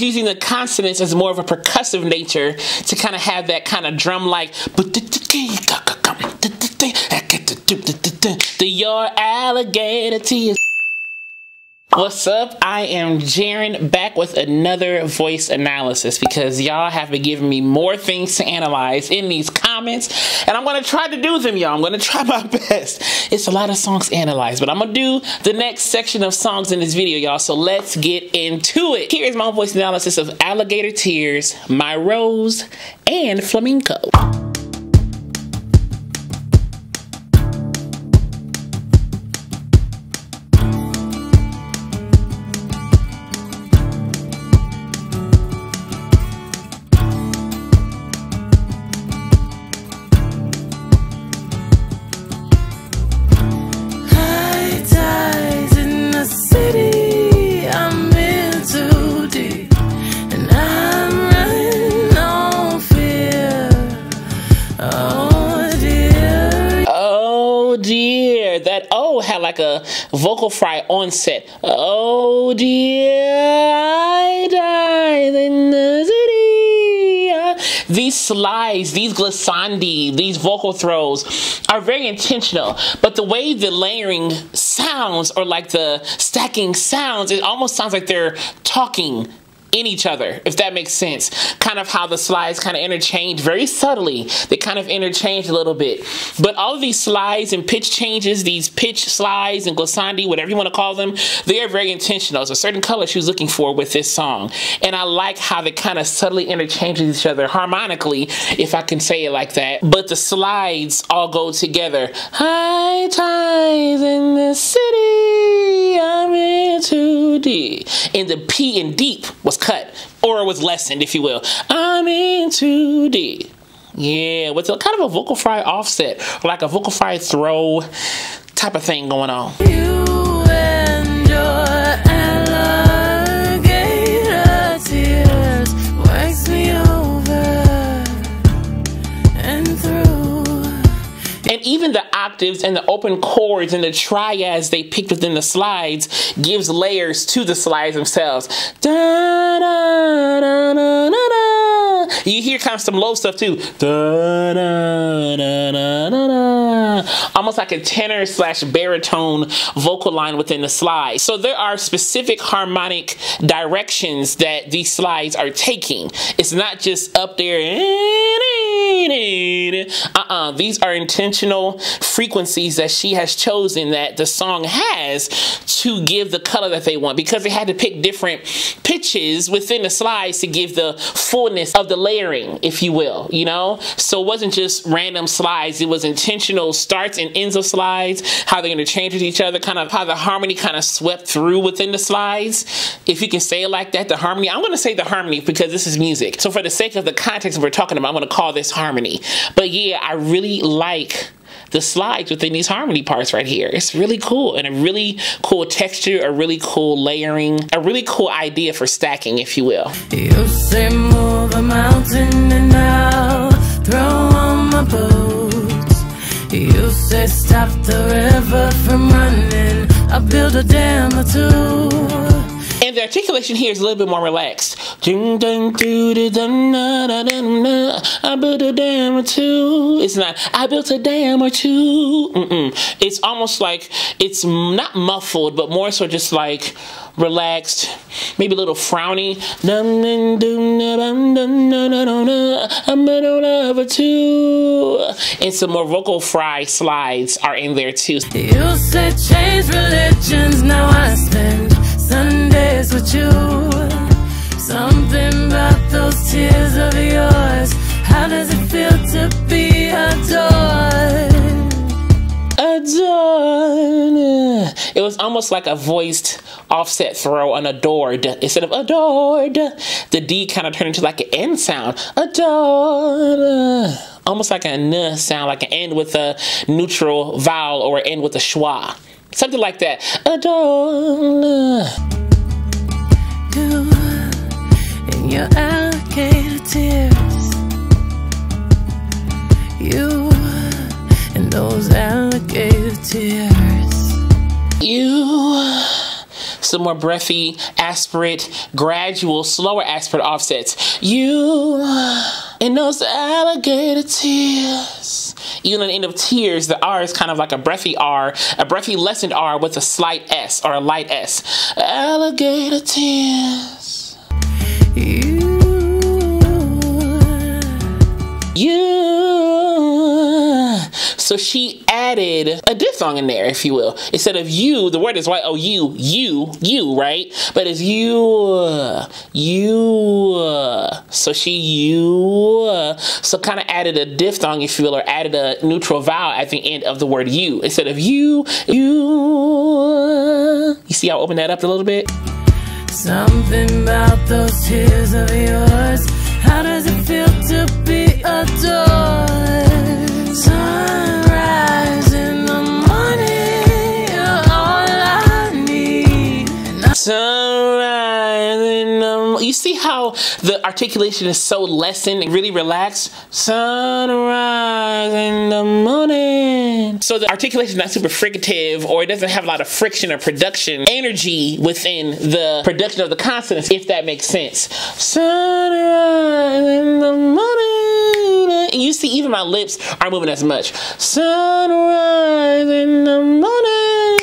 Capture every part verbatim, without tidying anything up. she's using the consonants as more of a percussive nature to kind of have that kind of drum-like. The your alligator tears. What's up? I am Jaren, back with another voice analysis because y'all have been giving me more things to analyze in these comments, and I'm going to try to do them, y'all. I'm going to try my best. It's a lot of songs analyzed, but I'm going to do the next section of songs in this video, y'all, so let's get into it. Here is my voice analysis of Alligator Tears, My Rose, and Flamenco. Had like a vocal fry onset. Oh dear, I died in the city. These slides, these glissandi, these vocal throws are very intentional, but the way the layering sounds or like the stacking sounds, it almost sounds like they're talking in each other, if that makes sense. Kind of how the slides kind of interchange very subtly. They kind of interchange a little bit. But all of these slides and pitch changes, these pitch slides and glissandi, whatever you want to call them, they are very intentional. It's a certain color she was looking for with this song. And I like how they kind of subtly interchange each other harmonically, if I can say it like that. But the slides all go together. High tides in the city, I'm in two D. And the P and deep was cut, or it was lessened, if you will. I'm in two D. Yeah, with a kind of a vocal fry offset, like a vocal fry throw type of thing going on. You and your alligator tears wax me over and through. And even the octaves and the open chords and the triads they picked within the slides gives layers to the slides themselves. Da, da, da, da, da, da. You hear kind of some low stuff too. Da, da, da, da, da, da. Almost like a tenor slash baritone vocal line within the slide. So there are specific harmonic directions that these slides are taking. It's not just up there. Uh-uh. These are intentional frequencies that she has chosen, that the song has, to give the color that they want, because they had to pick different pitches within the slides to give the fullness of the layering, if you will, you know? So it wasn't just random slides. It was intentional starts and ends of slides, how they interchange with each other, kind of how the harmony kind of swept through within the slides. If you can say it like that, the harmony. I'm going to say the harmony because this is music. So for the sake of the context we're talking about, I'm going to call this harmony. But yeah, I really like the slides within these harmony parts right here. It's really cool, and a really cool texture, a really cool layering, a really cool idea for stacking, if you will. You say move a mountain and I'll throw on my boat. You say stop the river from running, I'll build a dam or two. And the articulation here is a little bit more relaxed. I built a dam or two. It's not, I built a dam or two. Mm-mm. It's almost like, it's not muffled, but more so just like relaxed, maybe a little frowny. I'm a lover too. And some more vocal fry slides are in there too. You said change religions, now I spend Sundays with you. Something about those tears of yours. How does it feel to be adored? Adored. It was almost like a voiced offset throw on adored. Instead of adored, the D kind of turned into like an N sound. Adored. Almost like a N sound, like an N with a neutral vowel or an N with a schwa. Something like that. Adore you in your alligator tears. You in those alligator tears. You some more breathy, aspirate, gradual, slower aspirate offsets. You, in those alligator tears. Even on the end of tears, the R is kind of like a breathy R, a breathy lessened R with a slight S or a light S. Alligator tears. You. You. So she added a diphthong in there, if you will. Instead of you, the word is Y O U, you, you, right? But it's you, you. So she you. So kind of added a diphthong, if you will, or added a neutral vowel at the end of the word you. Instead of you, you. You see how I opened that up a little bit? Something about those tears of yours. How does it feel to be adored? Sunrise in the morning, you're all I need. Sunrise in the morning. You see how the articulation is so lessened and really relaxed? Sunrise in the morning. So the articulation is not super fricative, or it doesn't have a lot of friction or production energy within the production of the consonants, if that makes sense. Sunrise in the morning. And you see, even my lips aren't moving as much. Sunrise in the morning.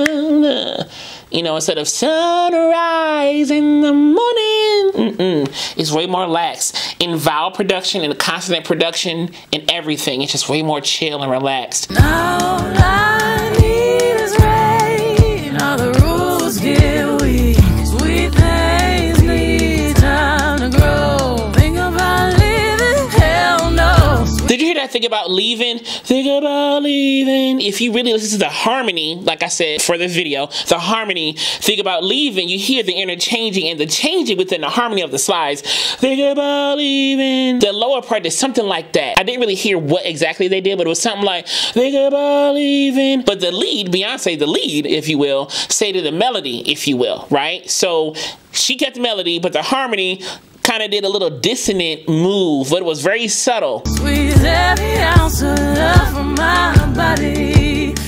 Na, na, na. You know, instead of sunrise in the morning, mm-mm, it's way more lax in vowel production, in consonant production, in everything. It's just way more chill and relaxed. All I need is rain. All the rules get weak. Sweet things need time to grow. Think about leaving, hell no. Did you hear that? Think about leaving. Think about leaving. If you really listen to the harmony, like I said for this video, the harmony, think about leaving, you hear the interchanging and the changing within the harmony of the slides. Think about leaving. The lower part is something like that. I didn't really hear what exactly they did, but it was something like, think about leaving. But the lead, Beyonce, the lead, if you will, say to the melody, if you will, right? So she kept the melody, but the harmony kind of did a little dissonant move, but it was very subtle. Squeeze every ounce of love from my body.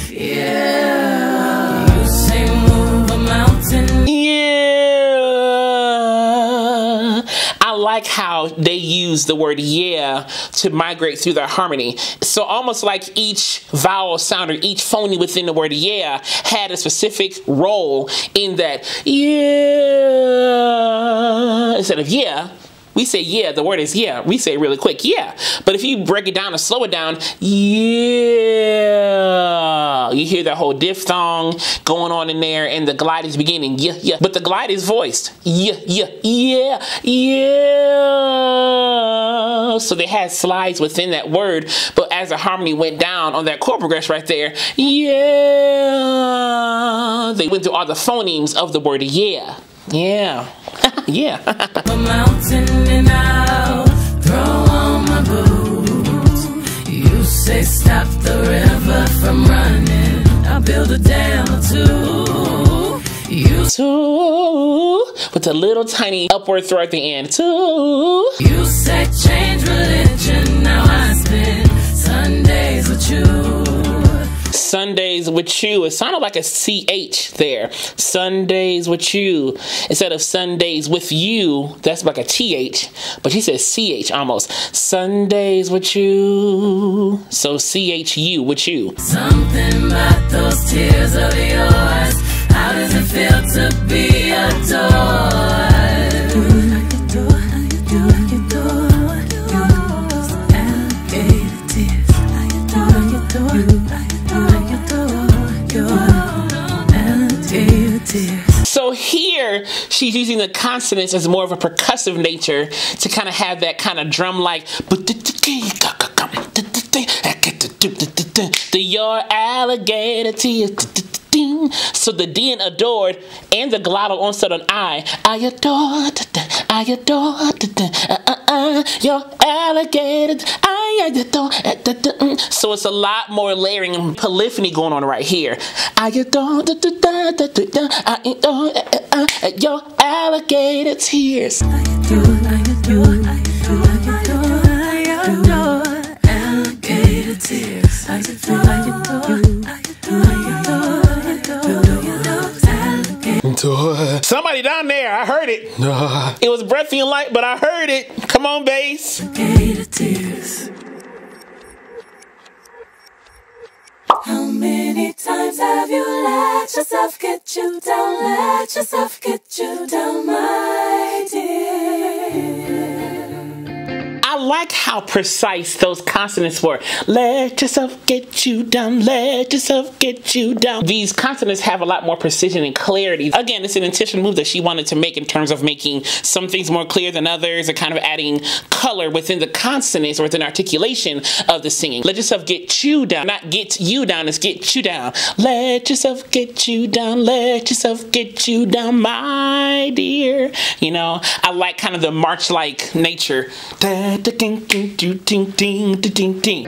Yeah. You say move a mountain. Yeah. I like how they use the word yeah to migrate through their harmony. So almost like each vowel sound or each phoneme within the word yeah had a specific role in that yeah. Instead of yeah, we say yeah, the word is yeah. We say it really quick, yeah. But if you break it down and slow it down, yeah. You hear that whole diphthong going on in there, and the glide is beginning, yeah, yeah. But the glide is voiced, yeah, yeah, yeah, yeah. So they had slides within that word, but as the harmony went down on that chord progression right there, yeah. They went through all the phonemes of the word yeah, yeah. Yeah. A mountain and I'll throw on my boots. You say stop the river from running. I'll build a dam or two. You two with a little tiny upward throw at the end. Two. You say change religion. Now I spend Sundays with you. Sundays with you. It sounded like a C H there. Sundays with you. Instead of Sundays with you, that's like a T H, but she says C H almost. Sundays with you. So C H U with you. Something about those tears of yours. How does it feel to be adored? So here, she's using the consonants as more of a percussive nature to kind of have that kind of drum-like. The your alligator tears. So the D in adored and the glottal onset on I. I adore, I adore, uh, uh, uh, your alligator, I adore. So it's a lot more layering and polyphony going on right here. I adore, I adore, uh, uh, your alligator tears. I adore, I adore, I adore, I adore, alligator tears. I adore, I adore, I adore, I adore. I adore. Somebody down there, I heard it. Uh, it was breathy and light, but I heard it. Come on, bass. Alligator tears. How many times have you let yourself get you down? Let yourself get you down, my dear. I like how precise those consonants were. Let yourself get you down. Let yourself get you down. These consonants have a lot more precision and clarity. Again, it's an intentional move that she wanted to make in terms of making some things more clear than others and kind of adding color within the consonants or within articulation of the singing. Let yourself get you down, not get you down, it's get you down. Let yourself get you down, let yourself get you down, my dear. You know, I like kind of the march-like nature. Da, da, ding, ding, ding, ding, ding, ding, ding.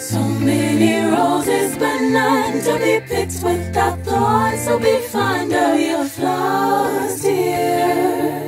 So many roses, but none to be picked without thorns, so be fond of your flowers, dear.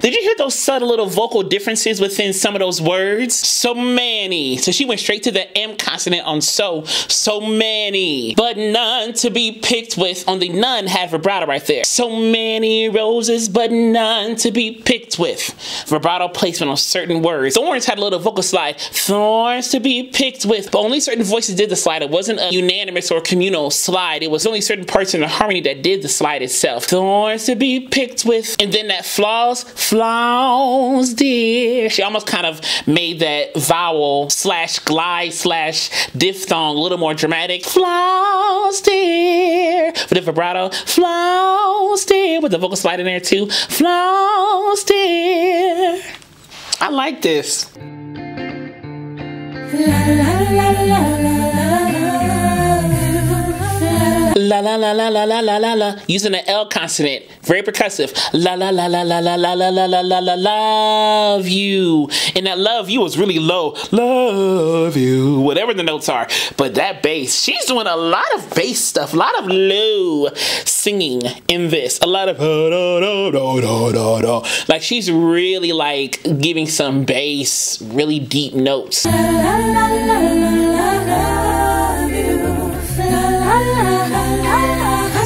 Did you hear those subtle little vocal differences within some of those words? So many. So she went straight to the M consonant on so, so many. But none to be picked with. Only none had vibrato right there. So many roses, but none to be picked with. Vibrato placement on certain words. Thorns had a little vocal slide. Thorns to be picked with. But only certain voices did the slide. It wasn't a unanimous or communal slide. It was only certain parts in the harmony that did the slide itself. Thorns to be picked with. And then that flaws. Flowers, dear. She almost kind of made that vowel slash glide slash diphthong a little more dramatic. Flowers, dear. With the vibrato. Flowers, dear. With the vocal slide in there too. Flowers, dear. I like this. La la la la la la la la la, using the L consonant, very percussive. La la la la la la la la la la la la, love you. And that love you was really low. Love you, whatever the notes are. But that bass, she's doing a lot of bass stuff, a lot of low singing in this. A lot of like she's really like giving some bass, really deep notes. La la la la la la, love you.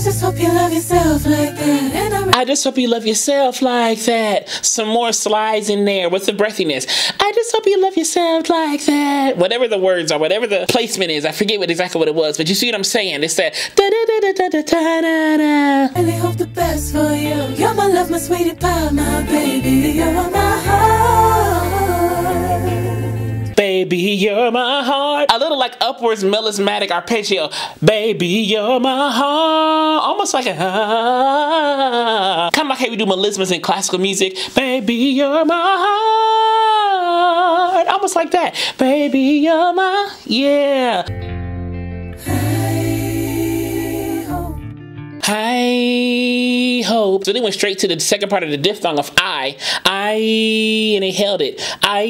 I just hope you love yourself like that. And I'm I just hope you love yourself like that. Some more slides in there with the breathiness. I just hope you love yourself like that. Whatever the words are, whatever the placement is, I forget what exactly what it was, but you see what I'm saying? It's that da da da da da da da. I really hope the best for you. You're my love, my sweetie pie, my baby. You're my heart. Baby, you're my heart. A little like upwards melismatic arpeggio. Baby, you're my heart. Almost like a ah. Kind of like how we do melismas in classical music. Baby, you're my heart. Almost like that. Baby, you're my, yeah. Hey ho. Hey ho. So they went straight to the second part of the diphthong of I. I, and they held it. I,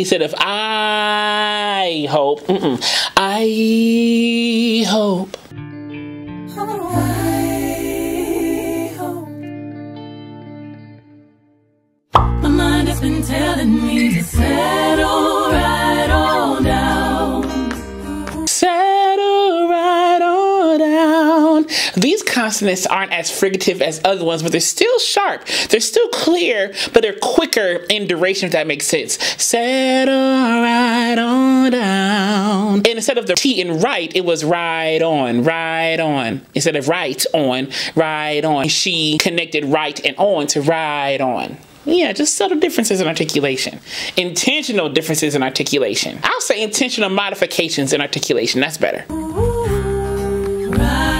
instead of I. I hope. Mm-mm. I hope. I hope. My mind has been telling me to settle right on down. Settle right on down. These consonants aren't as fricative as other ones, but they're still sharp. They're still clear, but they're quicker in duration, if that makes sense. Settle right on down. And instead of the T in right, it was right on, right on. Instead of right on, right on. She connected right and on to right on. Yeah, just subtle differences in articulation. Intentional differences in articulation. I'll say intentional modifications in articulation. That's better. Ooh, right.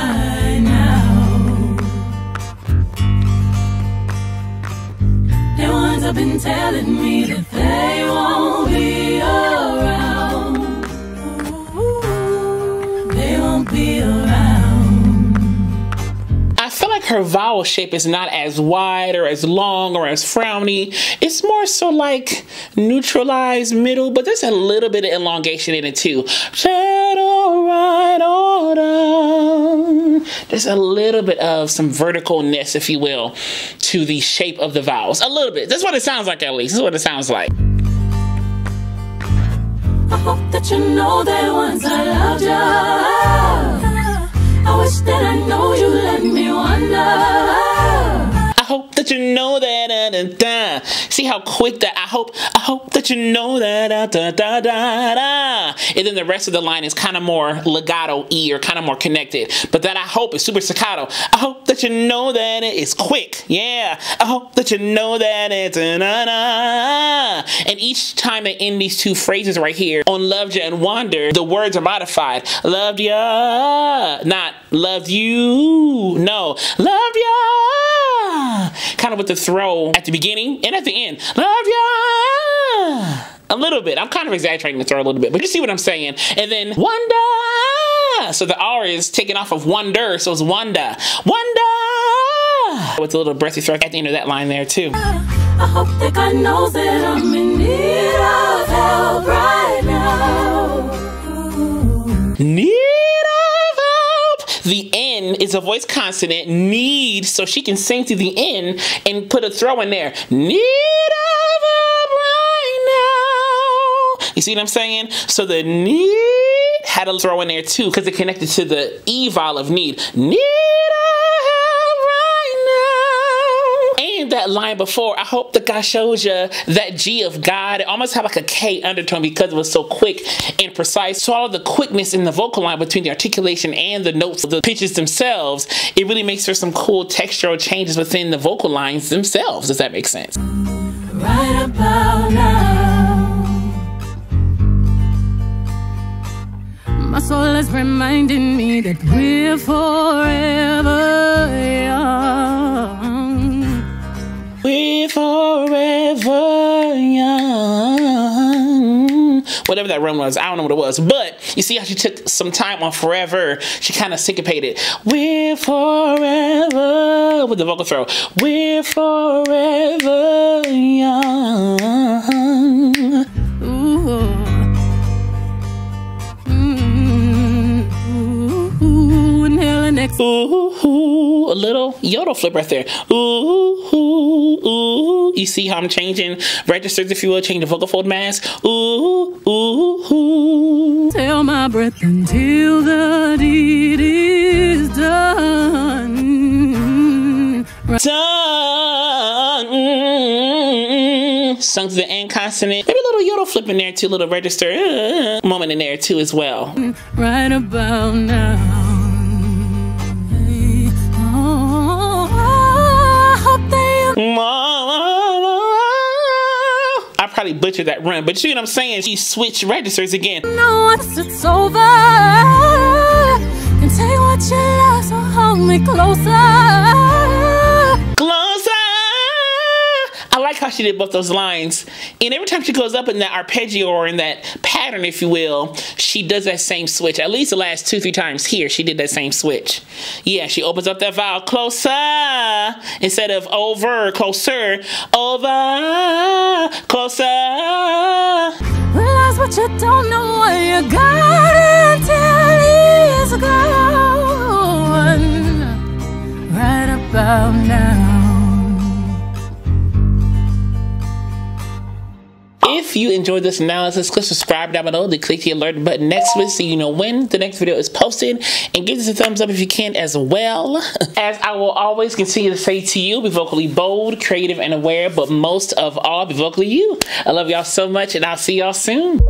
Been telling me that they won't be around. They won't be around. I feel like her vowel shape is not as wide or as long or as frowny. It's more so like neutralized middle, but there's a little bit of elongation in it too. Shadow right on. There's a little bit of some verticalness, if you will, to the shape of the vowels. A little bit. That's what it sounds like, at least. This is what it sounds like. I hope that you know that once I loved you. I wish that I know you let me wonder. See how quick that, I hope, I hope that you know that, da, da, da, da, da. And then the rest of the line is kind of more legato-y or kind of more connected. But that I hope is super staccato. I hope that you know that it is quick. Yeah. I hope that you know that it's da, da, da. And each time they end these two phrases right here, on loved ya and wander, the words are modified. Loved ya, not loved you. No. Loved ya. Kind of with the throw at the beginning and at the end. Love ya. A little bit. I'm kind of exaggerating the throw a little bit, but you see what I'm saying. And then wonder. So the R is taken off of wonder, so it's wonder. Wonder. With a little breathy throw at the end of that line there too. I hope that God knows that I'm in need of help right now. Need? The N is a voice consonant, need, so she can sing through the N and put a throw in there. Need of help right now. You see what I'm saying? So the need had a throw in there too because it connected to the E vowel of need. Need of help right now. And that line before, I hope that God shows you that G of God. It almost had like a K undertone because it was so quick and precise. So all of the quickness in the vocal line between the articulation and the notes of the pitches themselves, it really makes for some cool textural changes within the vocal lines themselves. Does that make sense? Right about now, my soul is reminding me that we're forever young. We're forever young. Whatever that run was, I don't know what it was, but you see how she took some time on forever. She kind of syncopated. We're forever with the vocal throw. We're forever young. Ooh. Ooh, ooh, a little yodel flip right there. Ooh, ooh, ooh. You see how I'm changing registers, if you will, change the vocal fold mask. Ooh, ooh, ooh. Tell my breath until the deed is done. Done. Sung to the N consonant. Maybe a little yodel flip in there too, a little register uh, moment in there too as well. Right about now. I probably butchered that run, but you know what I'm saying? She switched registers again. No, once it's over, and take what you love, so hold me closer. Closer. I like how she did both those lines. And every time she goes up in that arpeggio or in that pattern, if you will, she does that same switch. At least the last two, three times here, she did that same switch. Yeah, she opens up that vowel closer instead of over, closer, over, closer. Realize what you don't know, what you got until years ago. Right about now. If you enjoyed this analysis, click subscribe down below, then click the alert button next to it so you know when the next video is posted. And give this a thumbs up if you can as well. As I will always continue to say to you, be vocally bold, creative, and aware, but most of all, be vocally you. I love y'all so much, and I'll see y'all soon.